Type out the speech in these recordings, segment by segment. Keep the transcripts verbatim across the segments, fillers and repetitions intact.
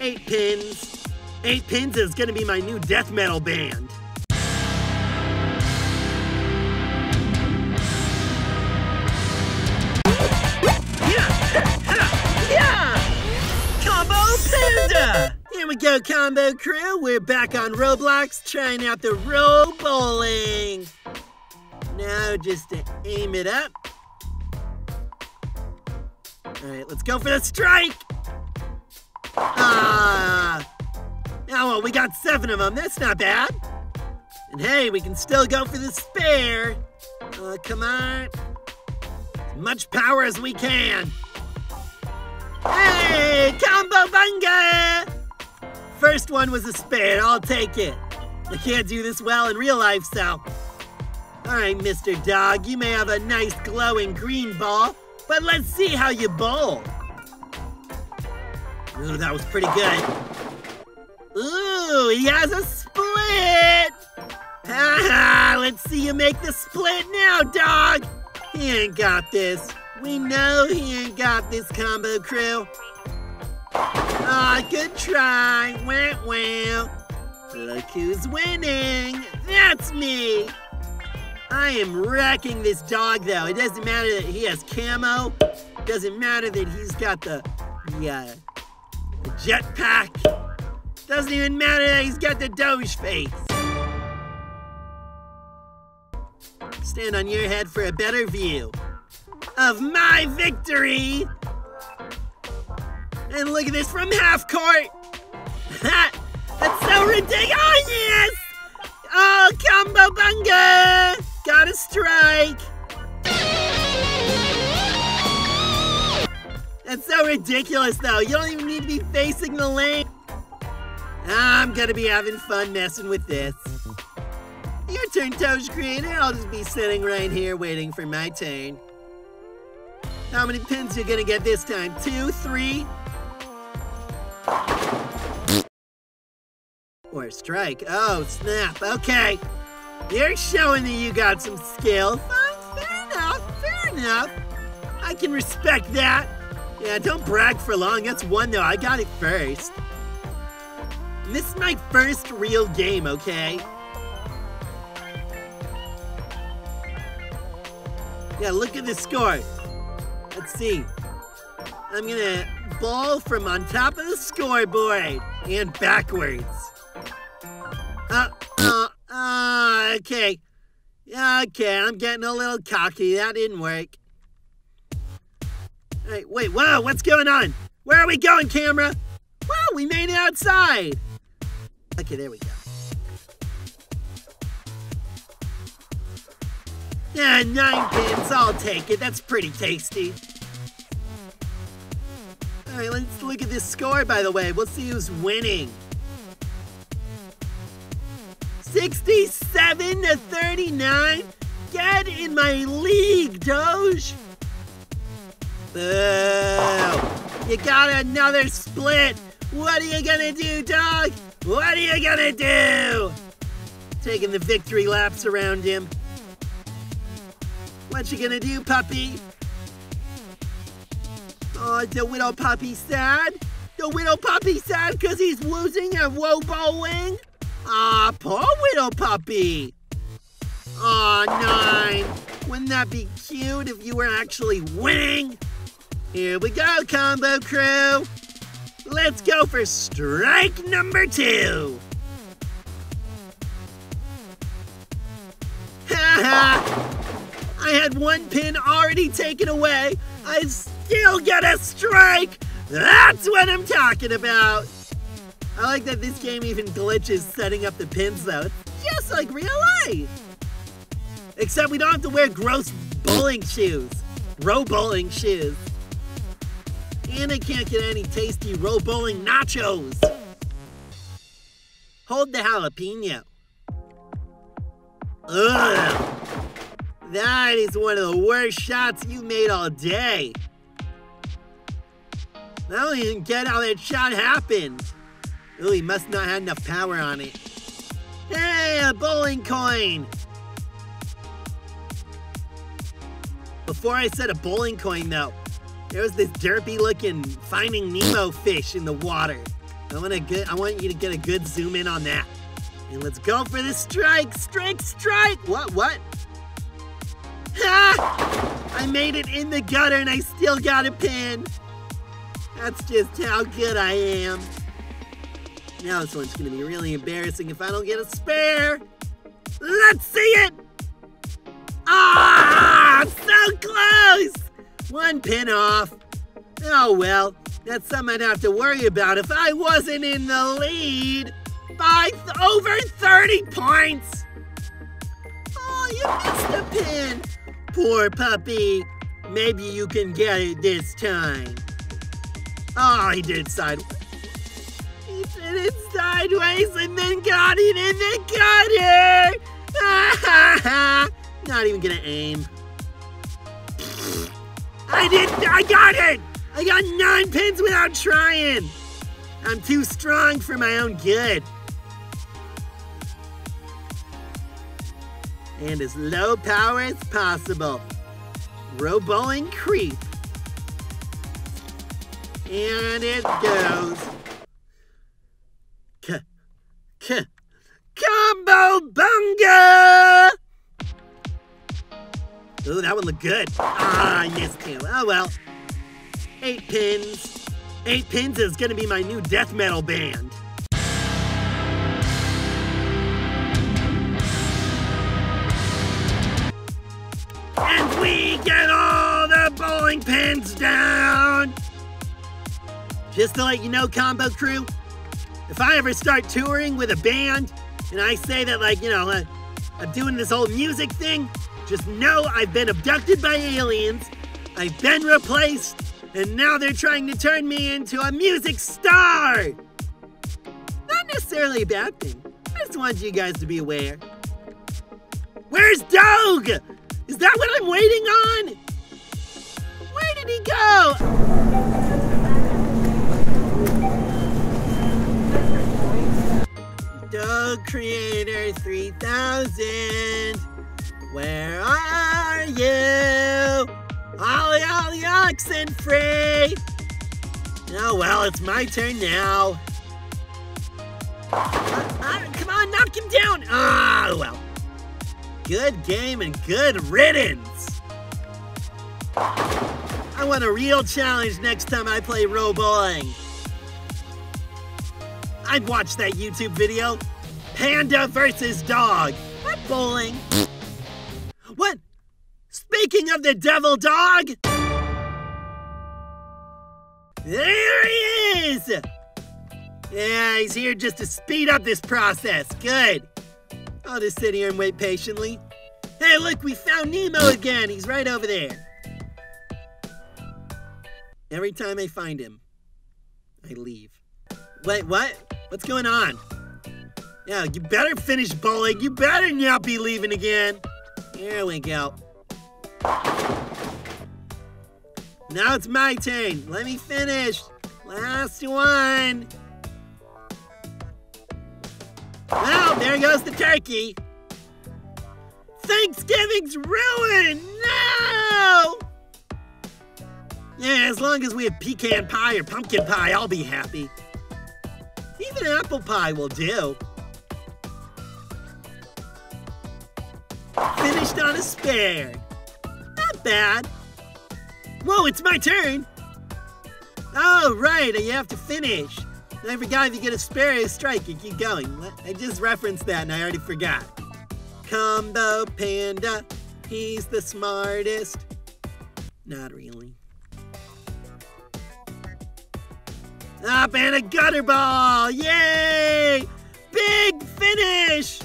Eight Pins. Eight Pins is gonna be my new death metal band. Panda! Here we go, Combo Crew. We're back on Roblox trying out the Robowling. Now just to aim it up. All right, let's go for the strike. Ah! Now, well, we got seven of them. That's not bad. And hey, we can still go for the spare. Uh, come on. As much power as we can. Hey, Combo Bunga! First one was a spare, I'll take it. I can't do this well in real life, so. All right, Mister Dog, you may have a nice glowing green ball, but let's see how you bowl. Ooh, that was pretty good. Ooh, he has a split! Ha-ha, let's see you make the split now, Dog! He ain't got this. We know he ain't got this, Combo Crew. Aw, oh, good try. Wah, wah. Look who's winning. That's me. I am wrecking this dog, though. It doesn't matter that he has camo. It doesn't matter that he's got the, the, uh, the jetpack. Doesn't even matter that he's got the Doge face. Stand on your head for a better view of my victory. And look at this from half court. That's so ridiculous. Oh, yes. Oh, Combo Bunga. Got a strike. That's so ridiculous, though. You don't even need to be facing the lane. I'm gonna be having fun messing with this. Your turn, Doge Creator. I'll just be sitting right here waiting for my turn. How many pins are you gonna get this time? Two, three? Or strike. Oh, snap. Okay. You're showing that you got some skill. Fine, fair enough, fair enough. I can respect that. Yeah, don't brag for long. That's one, though. I got it first. And this is my first real game, okay? Yeah, look at the score. Let's see. I'm gonna ball from on top of the scoreboard and backwards. Uh, uh, uh, okay. Okay, I'm getting a little cocky. That didn't work. All right, wait, whoa, what's going on? Where are we going, camera? Whoa, we made it outside. Okay, there we go. Yeah, nine pins, I'll take it. That's pretty tasty. All right, let's look at this score, by the way. We'll see who's winning. sixty-seven to thirty-nine. Get in my league, Doge. Oh, you got another split. What are you gonna do, Dog? What are you gonna do? Taking the victory laps around him. What you gonna do, puppy? Oh, the little puppy's sad. The little puppy's sad because he's losing at Robowling. Ah, oh, poor little puppy. Aw, oh, nine. Wouldn't that be cute if you were actually winning? Here we go, Combo Crew. Let's go for strike number two. Ha ha! I had one pin already taken away. I still get a strike. That's what I'm talking about. I like that this game even glitches setting up the pins, though. It's just like real life. Except we don't have to wear gross bowling shoes. Robowling shoes. And I can't get any tasty Robowling nachos. Hold the jalapeno. Ugh. That is one of the worst shots you made all day. I don't even get how that shot happened. Ooh, he must not have enough power on it. Hey, a bowling coin! Before I said a bowling coin, though, there was this derpy looking Finding Nemo fish in the water. I want a good, I want you to get a good zoom in on that. And let's go for the strike, strike, strike. What, what? Ha! I made it in the gutter and I still got a pin. That's just how good I am. Now this one's gonna be really embarrassing if I don't get a spare. Let's see it. Ah, so close. One pin off. Oh well, that's something I'd have to worry about if I wasn't in the lead by th- over thirty points. Oh, you missed a pin. Poor puppy. Maybe you can get it this time. Oh, he did sideways. He did it sideways and then got it in the gutter. Ha ha ha. Not even gonna aim. I did, I got it. I got nine pins without trying. I'm too strong for my own good. And as low power as possible. Robowling creep. And it goes. K, k, combo bunga! Ooh, that one looked good. Ah, yes, Taylor. Oh well. Eight pins. Eight pins is gonna be my new death metal band. And we get all the bowling pins down. Just to let you know, Combo Crew, if I ever start touring with a band and I say that, like, you know, uh, I'm doing this whole music thing, just know I've been abducted by aliens, I've been replaced, and now they're trying to turn me into a music star! Not necessarily a bad thing. I just want you guys to be aware. Where's Doge? Is that what I'm waiting on? Where did he go? Doge Creator three thousand, where are you? Ollie, ollie, oxen free! Oh well, it's my turn now. Uh, uh, come on, knock him down! Ah, oh, well. Good game and good riddance. I want a real challenge next time I play Robowling. I'd watch that YouTube video. Panda versus Dog. Not bowling. What? Speaking of the devil dog. There he is. Yeah, he's here just to speed up this process. Good. I'll just sit here and wait patiently. Hey, look, we found Nemo again. He's right over there. Every time I find him, I leave. Wait, what? What's going on? Yeah, you better finish bowling. You better not be leaving again. Here we go. Now it's my turn. Let me finish. Last one. Well, there goes the turkey. Thanksgiving's ruined. No! Yeah, as long as we have pecan pie or pumpkin pie, I'll be happy. Even apple pie will do. Finished on a spare. Not bad. Whoa, it's my turn. Oh, right, you have to finish. I forgot if you get a spare or a strike, you keep going. I just referenced that and I already forgot. Combo Panda, he's the smartest. Not really. Up and a gutter ball! Yay! Big finish!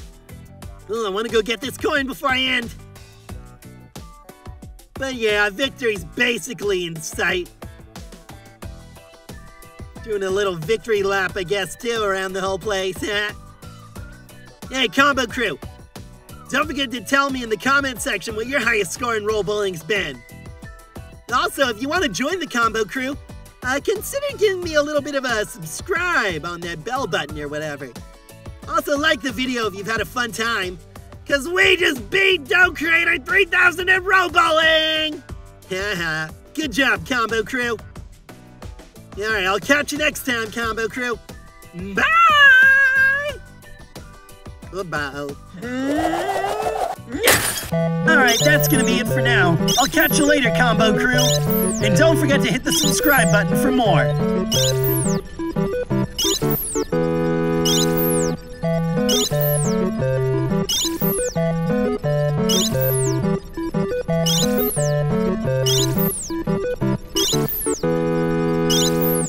Ooh, I want to go get this coin before I end. But yeah, victory's basically in sight. Doing a little victory lap, I guess, too, around the whole place. Hey, Combo Crew! Don't forget to tell me in the comment section what your highest score in Robowling's been. Also, if you want to join the Combo Crew, Uh, consider giving me a little bit of a subscribe on that bell button or whatever. Also, like the video if you've had a fun time, because we just beat Doge Creator three thousand at Robowling! Haha, good job, Combo Crew. Alright, I'll catch you next time, Combo Crew. Bye! Alright, that's gonna be it for now. I'll catch you later, Combo Crew. And don't forget to hit the subscribe button for more.